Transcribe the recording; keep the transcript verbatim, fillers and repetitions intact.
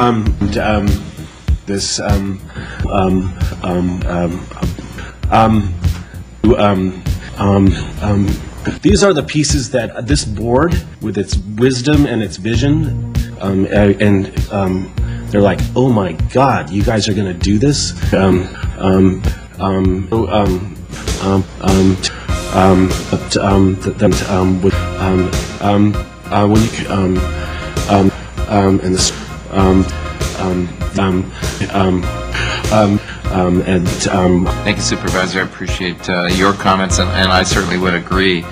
um, and, um, this um, um, um, um, um, um, um, um, these are the pieces that this board, with its wisdom and its vision, um, and um, they're like, oh my God, you guys are going to do this. Um, um, um, um, um, um, um, um, um, um, um, uh, when you, um, um, um, and this, um, um, um, um, um, um, and, um. Thank you, Supervisor. I appreciate uh, your comments, and, and I certainly would agree.